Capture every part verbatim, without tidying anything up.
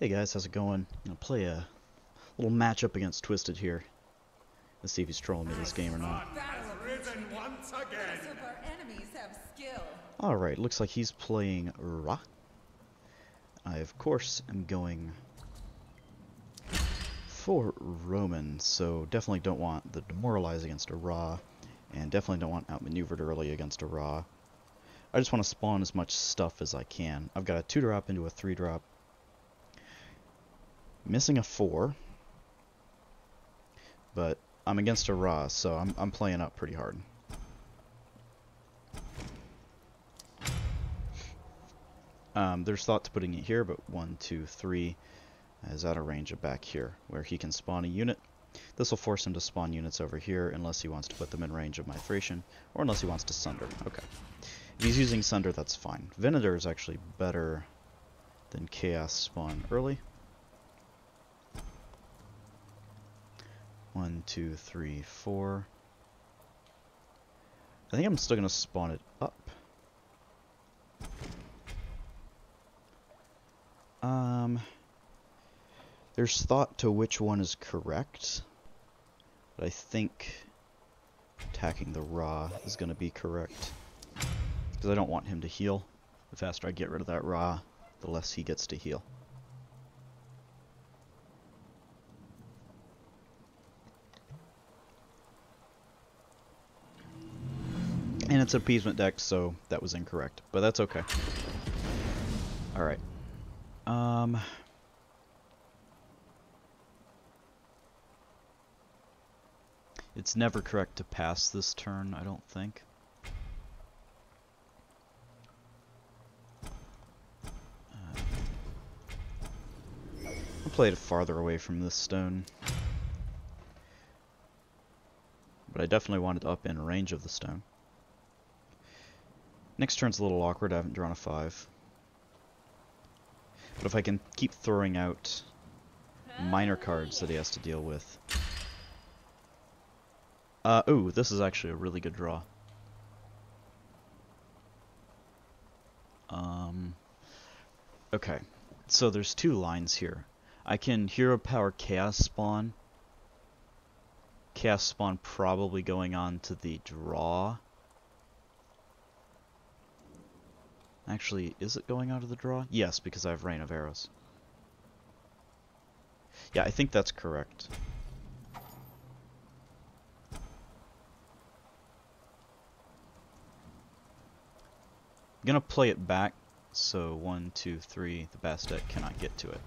Hey guys, how's it going? I'm gonna play a little matchup against Twisted here. Let's see if he's trolling me this game or not. Alright, looks like he's playing Ra. I, of course, am going for Roman, so definitely don't want the Demoralize against a Ra, and definitely don't want Outmaneuvered early against a Ra. I just want to spawn as much stuff as I can. I've got a two drop into a three drop. Missing a four, but I'm against a Ra, so I'm, I'm playing up pretty hard. Um, there's thought to putting it here, but one, two, three is out of range of back here, where he can spawn a unit. This will force him to spawn units over here, unless he wants to put them in range of my Thration, or unless he wants to Sunder. Okay. If he's using Sunder, that's fine. Venator is actually better than Chaos Spawn early. One, two, three, four. I think I'm still going to spawn it up. Um, there's thought to which one is correct, but I think attacking the Ra is going to be correct, because I don't want him to heal. The faster I get rid of that Ra, the less he gets to heal. And it's an appeasement deck, so that was incorrect, but that's okay. Alright. Um, it's never correct to pass this turn, I don't think. Uh, I'll play it farther away from this stone. But I definitely want it up in range of the stone. Next turn's a little awkward, I haven't drawn a five. But if I can keep throwing out minor cards that he has to deal with. Uh, ooh, this is actually a really good draw. Um, okay, so there's two lines here. I can Hero Power Chaos Spawn. Chaos Spawn probably going on to the draw. Actually, is it going out of the draw? Yes, because I have Reign of Arrows. Yeah, I think that's correct. I'm gonna play it back, so one, two, three, the Bastet cannot get to it.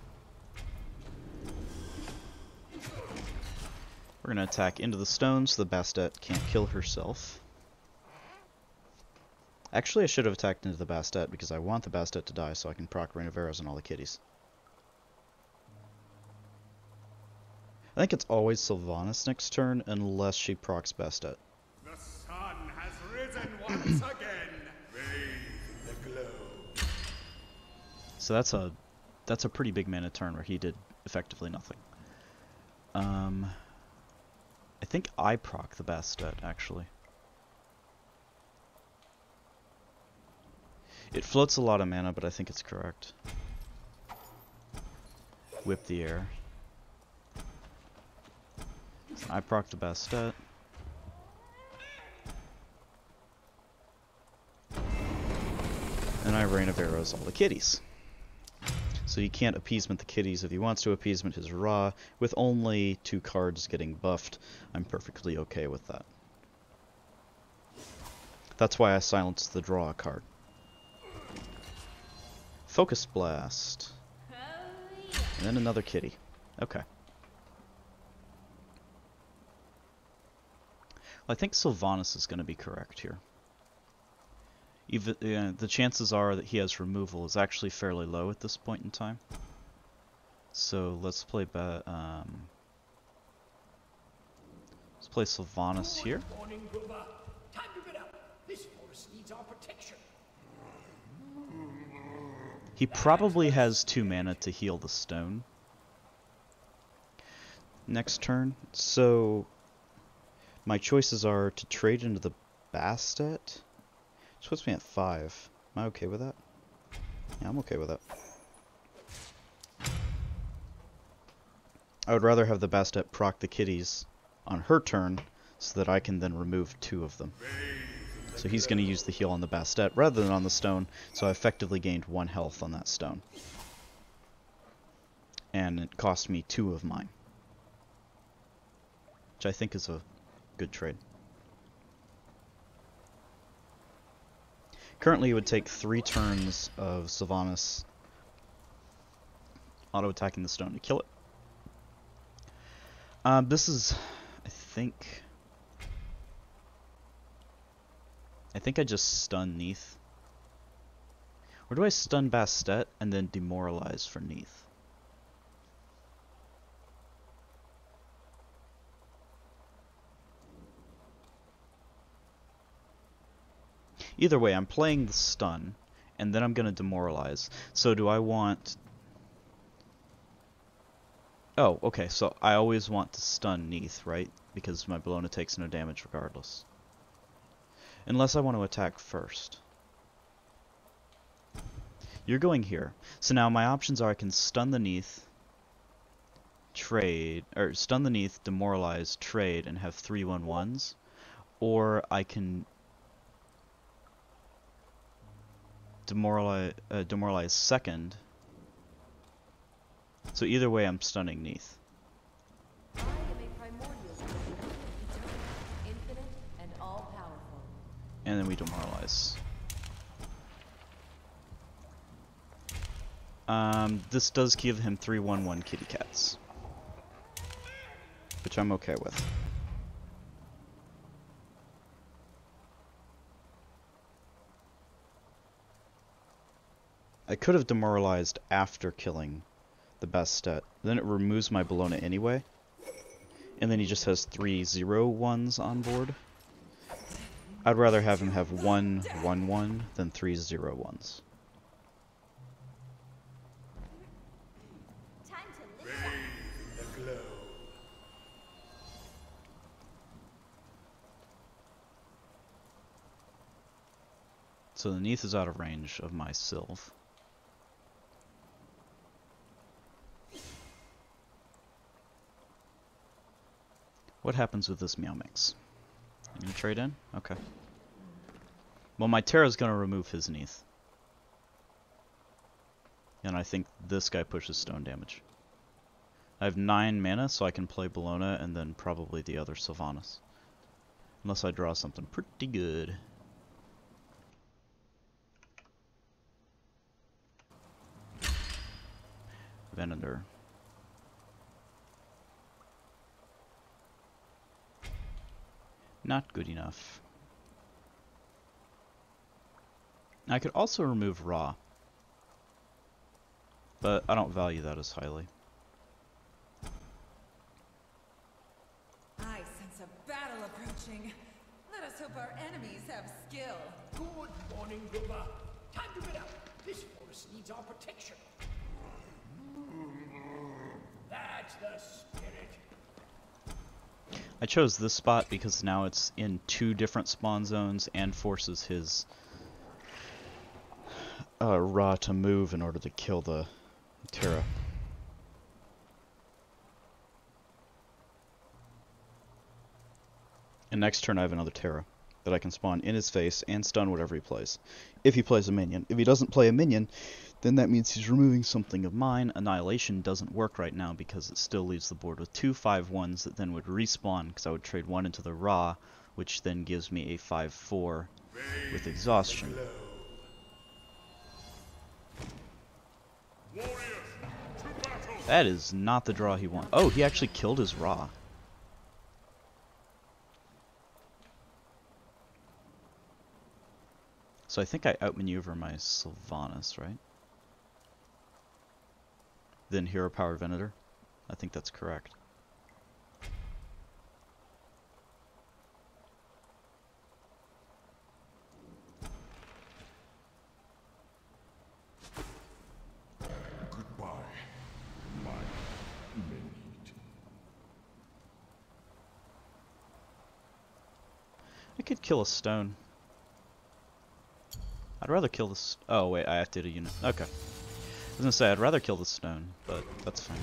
We're gonna attack into the stone so the Bastet can't kill herself. Actually, I should have attacked into the Bastet because I want the Bastet to die so I can proc Reign of Arrows and all the kitties. I think it's always Sylvanus next turn unless she procs Bastet. The sun has risen once again. Bathe the glow. So that's a that's a pretty big mana turn where he did effectively nothing. Um, I think I proc the Bastet actually. It floats a lot of mana, but I think it's correct. Whip the air. So I proc the Bastet. And I Reign of Arrows all the kitties. So he can't appeasement the kitties. If he wants to appeasement his Ra, with only two cards getting buffed, I'm perfectly okay with that. That's why I silenced the draw card. Focus Blast. And then another kitty. Okay. Well, I think Sylvanus is going to be correct here. Even, uh, the chances are that he has removal is actually fairly low at this point in time. So let's play ba um, let's play Sylvanus here. Morning, Booba. Time to get up. This forest needs our protection. He probably has two mana to heal the stone next turn, so my choices are to trade into the Bastet, which puts me at five. Am I okay with that? Yeah, I'm okay with that. I would rather have the Bastet proc the kitties on her turn so that I can then remove two of them. So he's going to use the heal on the Bastet rather than on the stone, so I effectively gained one health on that stone. And it cost me two of mine, which I think is a good trade. Currently it would take three turns of Sylvanus auto-attacking the stone to kill it. Um, this is, I think, I think I just stun Neith. Or do I stun Bastet and then demoralize for Neith? Either way, I'm playing the stun, and then I'm going to demoralize. So do I want... Oh, okay, so I always want to stun Neith, right? Because my Bellona takes no damage regardless. Unless I want to attack first. You're going here. So now my options are I can stun the Neith, trade, or stun the Neith, demoralize, trade, and have three one ones. Or I can... Demoralize, uh, demoralize second. So either way, I'm stunning Neith. I am a primordial being, eternal, infinite, and all-powerful. And then we demoralize. Um, this does give him three one one kitty cats, which I'm okay with. I could have demoralized after killing the Bastet. Then it removes my Bellona anyway. And then he just has three zero ones on board. I'd rather have him have one one one than three zero ones. Time to lift up the glow. So the Neith is out of range of my Sylv. What happens with this meow mix? You gonna trade in? Okay. Well, my Terra's gonna remove his Neith. And I think this guy pushes stone damage. I have nine mana, so I can play Bellona and then probably the other Sylvanus. Unless I draw something pretty good. Venator. Not good enough. I could also remove Ra, but I don't value that as highly. I sense a battle approaching. Let us hope our enemies have skill. Good morning, Ruma. Time to get up. This forest needs our protection. That's the spirit. I chose this spot because now it's in two different spawn zones and forces his uh, Ra to move in order to kill the Terra. And next turn I have another Terra that I can spawn in his face and stun whatever he plays. If he plays a minion. If he doesn't play a minion, then that means he's removing something of mine. Annihilation doesn't work right now because it still leaves the board with two five ones that then would respawn because I would trade one into the Ra, which then gives me a five four with exhaustion. That is not the draw he wants. Oh, he actually killed his Ra. So I think I outmaneuver my Sylvanus, right? Then hero power Venator. I think that's correct. Goodbye, my minion. I could kill a stone. I'd rather kill this. Oh wait, I activated a unit. Okay. I was gonna say I'd rather kill the stone, but that's fine.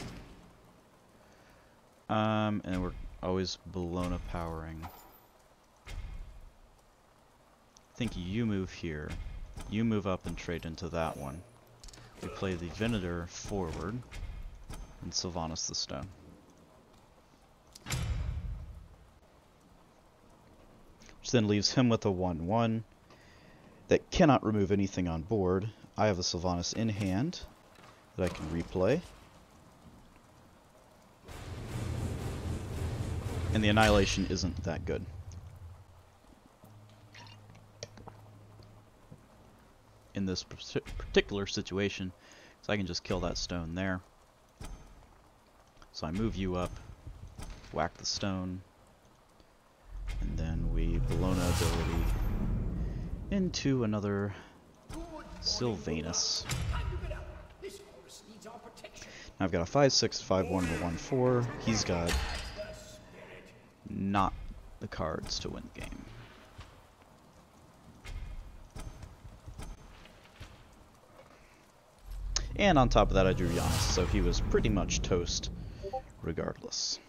Um, and we're always Bellona powering. I think you move here. You move up and trade into that one. We play the Venator forward, and Sylvanus the stone. Which then leaves him with a one one that cannot remove anything on board. I have a Sylvanus in hand that I can replay. And the Annihilation isn't that good. In this particular situation, so I can just kill that stone there. So I move you up, whack the stone, and then we Bellona ability into another Sylvanus. Now I've got a five six, five one, one four. He's got not the cards to win the game. And on top of that, I drew Giannis, so he was pretty much toast regardless.